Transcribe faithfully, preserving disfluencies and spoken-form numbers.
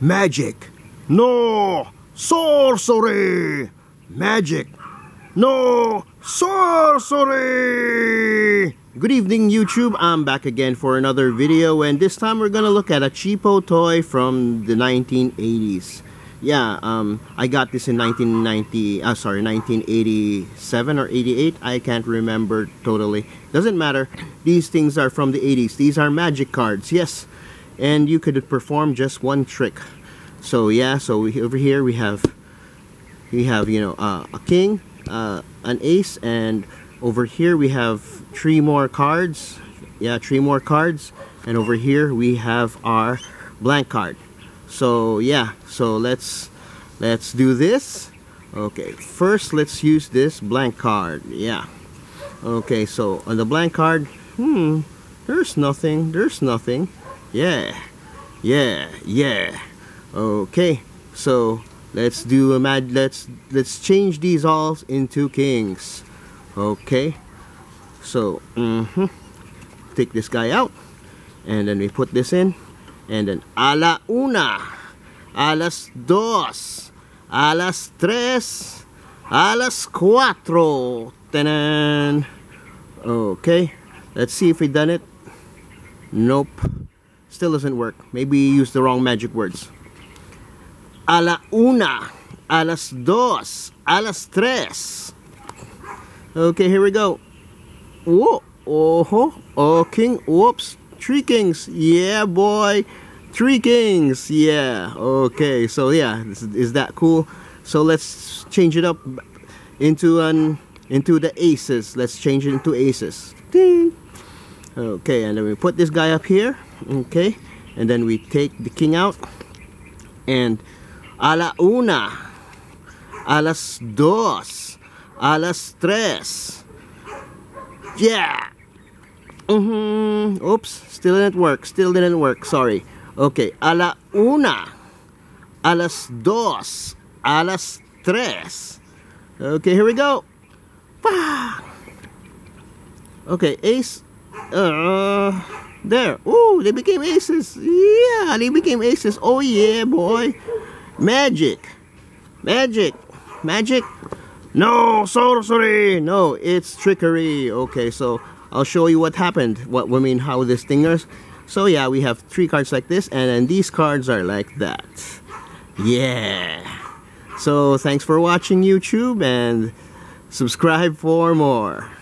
Magic. No. Sorcery. Magic. No. Sorcery. Good evening, YouTube. I'm back again for another video, and this time we're gonna look at a cheapo toy from the nineteen eighties. Yeah, um, I got this in nineteen ninety. Uh, sorry, nineteen eighty-seven or eighty-eight. I can't remember totally. Doesn't matter. These things are from the eighties. These are magic cards. Yes, and you could perform just one trick. So yeah, so we, over here we have, we have you know uh, a king, uh, an ace, and over here we have three more cards. Yeah, three more cards. And over here we have our blank card. So yeah, so let's let's do this. Okay, first let's use this blank card. Yeah. Okay, so on the blank card, hmm, there's nothing. There's nothing. Yeah. Yeah. Yeah. Okay. So let's do a mad let's let's change these all into kings. Okay. So, mm-hmm. Take this guy out, and then we put this in, and then a la una, a las dos, a las tres, a las cuatro. Ta-da! Okay, let's see if we done it. Nope, still doesn't work. Maybe you used the wrong magic words. A la una, a las dos, a las tres. Okay, here we go. Whoa, oh, ho, oh, king, whoops, three kings, yeah, boy, three kings, yeah, okay, so yeah, is, is that cool? So let's change it up into an, into the aces, let's change it into aces, ding, okay, and then we put this guy up here, okay, and then we take the king out, and a la una, a las dos, a las tres. Yeah. Mm-hmm. Oops. Still didn't work. Still didn't work. Sorry. Okay. A la una. A las dos. A las tres. Okay. Here we go. Okay. Ace. Uh. There. Ooh. They became aces. Yeah. They became aces. Oh yeah, boy. Magic. Magic. Magic. No, sorcery. No, it's trickery. Okay, so I'll show you what happened. What I mean, how this thing is. So yeah, we have three cards like this, and then these cards are like that. Yeah. So thanks for watching, YouTube, and subscribe for more.